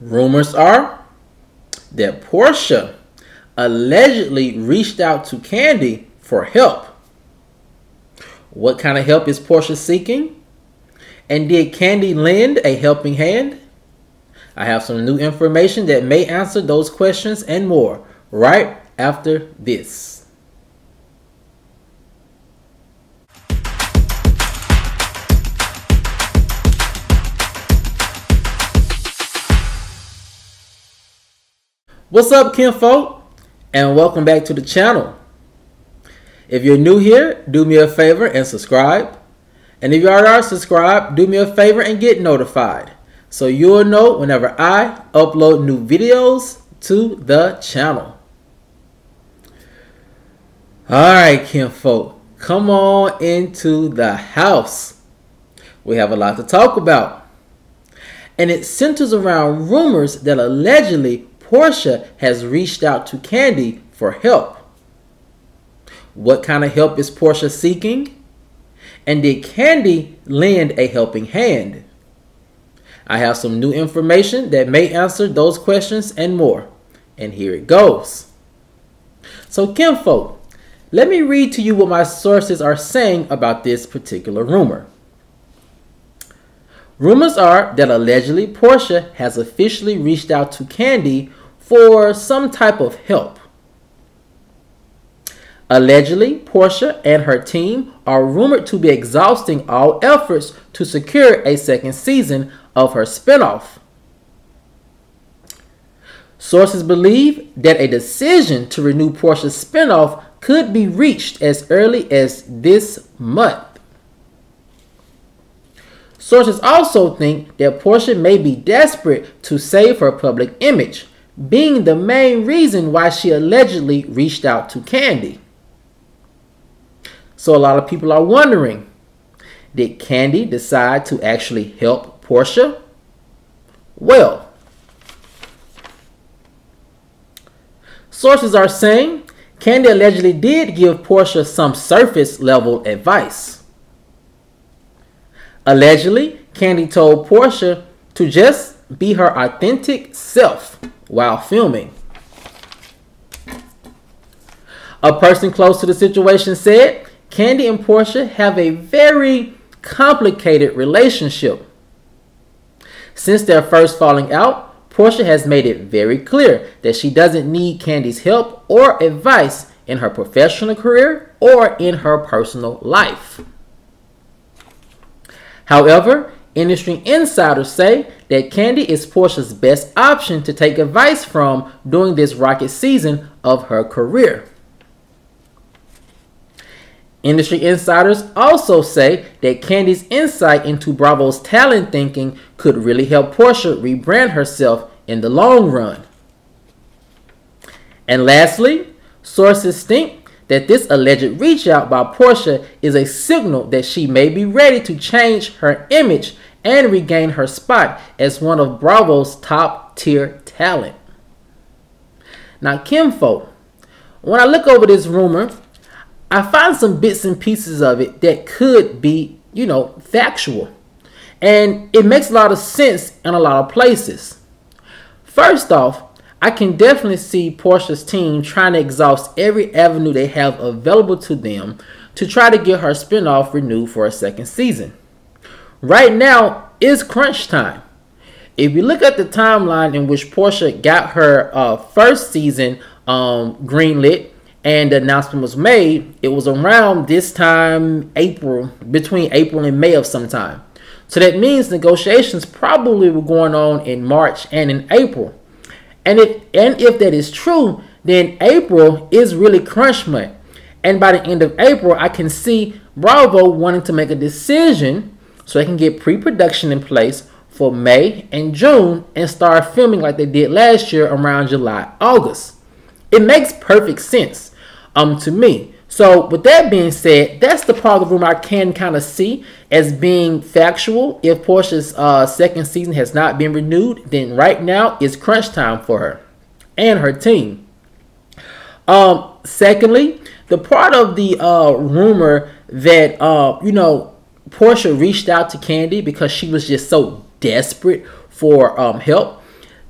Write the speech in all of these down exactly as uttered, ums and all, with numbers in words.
Rumors are that Porsha allegedly reached out to Kandi for help. What kind of help is Porsha seeking? And did Kandi lend a helping hand? I have some new information that may answer those questions and more right after this. What's up, kinfolk, and welcome back to the channel. If you're new here, do me a favor and subscribe. And if you already are subscribed, do me a favor and get notified, so you'll know whenever I upload new videos to the channel. Alright, kinfolk, come on into the house. We have a lot to talk about. And it centers around rumors that allegedly Porsha has reached out to Kandi for help. What kind of help is Porsha seeking? And did Kandi lend a helping hand? I have some new information that may answer those questions and more. And here it goes. So, kinfolk, let me read to you what my sources are saying about this particular rumor. Rumors are that allegedly Porsha has officially reached out to Kandi for some type of help. Allegedly, Porsha and her team are rumored to be exhausting all efforts to secure a second season of her spinoff. Sources believe that a decision to renew Porsha's spinoff could be reached as early as this month. Sources also think that Porsha may be desperate to save her public image, being the main reason why she allegedly reached out to Kandi. So a lot of people are wondering, did Kandi decide to actually help Porsha? Well, sources are saying Kandi allegedly did give Porsha some surface level advice. Allegedly, Kandi told Porsha to just be her authentic self while filming. A person close to the situation said, Kandi and Porsha have a very complicated relationship. Since their first falling out, Porsha has made it very clear that she doesn't need Kandi's help or advice in her professional career or in her personal life. However, industry insiders say that Kandi is Porsha's best option to take advice from during this rocket season of her career. Industry insiders also say that Kandi's insight into Bravo's talent thinking could really help Porsha rebrand herself in the long run. And lastly, sources think that this alleged reach out by Porsha is a signal that she may be ready to change her image and regain her spot as one of Bravo's top tier talent. Now, kinfolk, when I look over this rumor, I find some bits and pieces of it that could be, you know, factual. And it makes a lot of sense in a lot of places. First off, I can definitely see Porsha's team trying to exhaust every avenue they have available to them to try to get her spinoff renewed for a second season. Right now is crunch time. If you look at the timeline in which Porsha got her uh, first season um, greenlit and the announcement was made, it was around this time, April, between April and May of some time. So that means negotiations probably were going on in March and in April. And if, and if that is true, then April is really crunch month. And by the end of April, I can see Bravo wanting to make a decision so they can get pre-production in place for May and June and start filming like they did last year around July, August. It makes perfect sense um, to me. So with that being said, that's the part of the rumor I can kind of see as being factual. If Portia's uh, second season has not been renewed, then right now is crunch time for her and her team. Um, secondly, the part of the uh, rumor that, uh, you know, Porsha reached out to Kandi because she was just so desperate for um, help.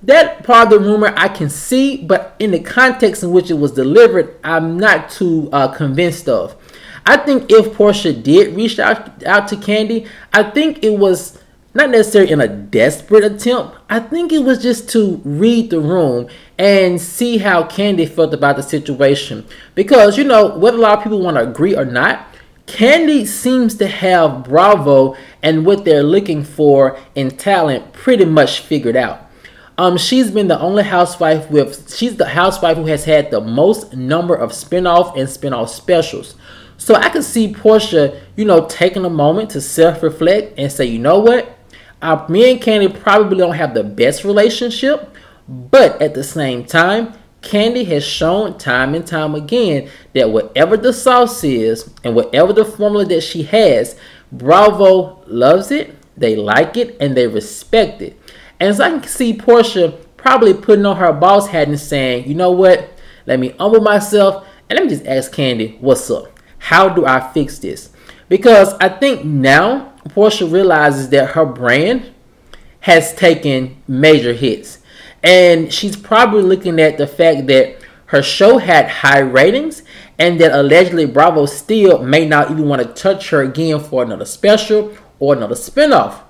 That part of the rumor I can see, but in the context in which it was delivered, I'm not too uh, convinced of. I think if Porsha did reach out, out to Kandi, I think it was not necessarily in a desperate attempt. I think it was just to read the room and see how Kandi felt about the situation. Because, you know, whether a lot of people want to agree or not, Kandi seems to have Bravo and what they're looking for in talent pretty much figured out. Um, she's been the only housewife with, she's the housewife who has had the most number of spinoff and spinoff specials. So I can see Porsha, you know, taking a moment to self-reflect and say, you know what? Uh, me and Kandi probably don't have the best relationship, but at the same time, Kandi has shown time and time again that whatever the sauce is and whatever the formula that she has, Bravo loves it, they like it, and they respect it. And so I can see Porsha probably putting on her boss hat and saying, you know what, let me humble myself and let me just ask Kandi, what's up? How do I fix this? Because I think now Porsha realizes that her brand has taken major hits. And she's probably looking at the fact that her show had high ratings and that allegedly Bravo still may not even want to touch her again for another special or another spinoff.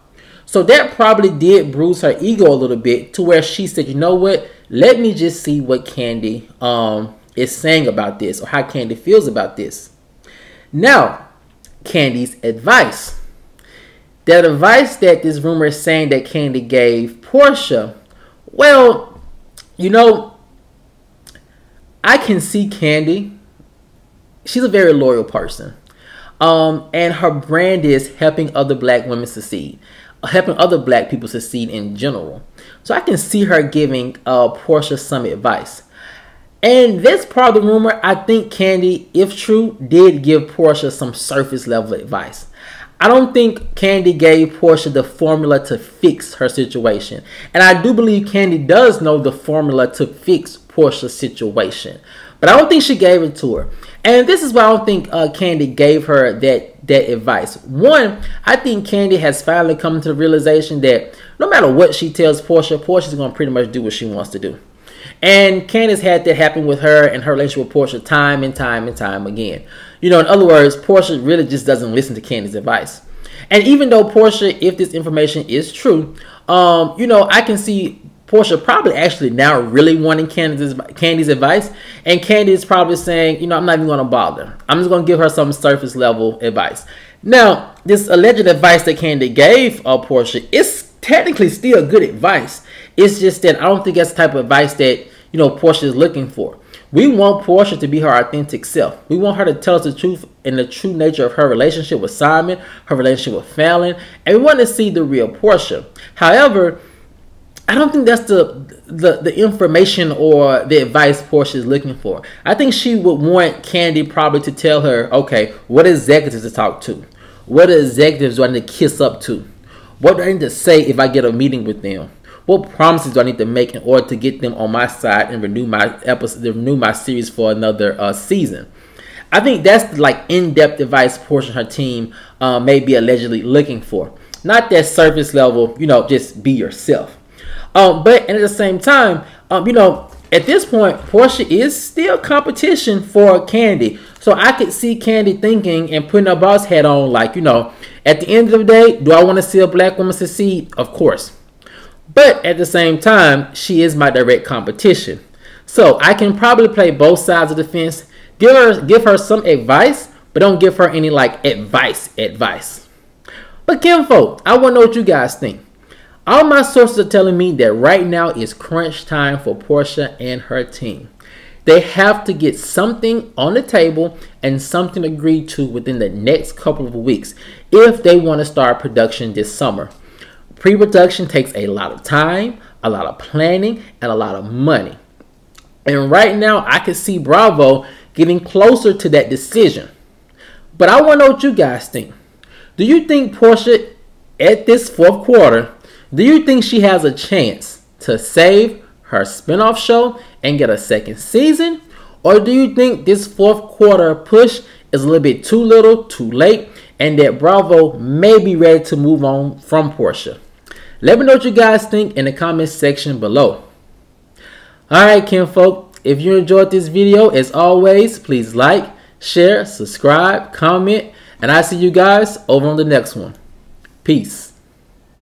So that probably did bruise her ego a little bit to where she said, you know what, let me just see what Kandi um, is saying about this or how Kandi feels about this. Now, Kandi's advice. That advice that this rumor is saying that Kandi gave Porsha, well, you know, I can see Kandi. She's a very loyal person. Um, and her brand is helping other black women succeed. Helping other black people succeed in general. So I can see her giving uh, Porsha some advice. And this part of the rumor, I think Kandi, if true, did give Porsha some surface level advice. I don't think Kandi gave Porsha the formula to fix her situation. And I do believe Kandi does know the formula to fix Porsha's situation. But I don't think she gave it to her. And this is why I don't think uh, Kandi gave her that, that advice. One, I think Kandi has finally come to the realization that no matter what she tells Porsha, Porsha's going to pretty much do what she wants to do. And Kandi's had that happen with her and her relationship with Porsha time and time and time again. You know, in other words, Porsha really just doesn't listen to Kandi's advice. And even though Porsha, if this information is true, um, you know, I can see Porsha probably actually now really wanting Kandi's, Kandi's advice. And Kandi is probably saying, you know, I'm not even going to bother. I'm just going to give her some surface level advice. Now, this alleged advice that Kandi gave uh, Porsha is technically still good advice. It's just that I don't think that's the type of advice that, you know, Porsha is looking for. We want Porsha to be her authentic self. We want her to tell us the truth and the true nature of her relationship with Simon, her relationship with Falynn, and we want to see the real Porsha. However, I don't think that's the, the, the information or the advice Porsha is looking for. I think she would want Kandi probably to tell her, okay, what executives to talk to? What executives do I need to kiss up to? What do I need to say if I get a meeting with them? What promises do I need to make in order to get them on my side and renew my episode, renew my series for another uh, season? I think that's like in-depth advice Porsha and her team uh, may be allegedly looking for. Not that surface level, you know, just be yourself. Um, but and at the same time, um, you know, at this point, Porsha is still competition for Kandi. So I could see Kandi thinking and putting her boss hat on, like, you know, at the end of the day, do I want to see a black woman succeed? Of course. But at the same time, she is my direct competition. So I can probably play both sides of the fence. Give her, give her some advice, but don't give her any like advice, advice. But kinfolk, I want to know what you guys think. All my sources are telling me that right now is crunch time for Porsha and her team. They have to get something on the table and something agreed to within the next couple of weeks if they want to start production this summer. Pre-production takes a lot of time, a lot of planning, and a lot of money. And right now, I can see Bravo getting closer to that decision. But I want to know what you guys think. Do you think Porsha, at this fourth quarter, do you think she has a chance to save her spinoff show and get a second season? Or do you think this fourth quarter push is a little bit too little, too late, and that Bravo may be ready to move on from Porsha? Let me know what you guys think in the comments section below. Alright, kinfolk, if you enjoyed this video, as always, please like, share, subscribe, comment, and I see you guys over on the next one. Peace.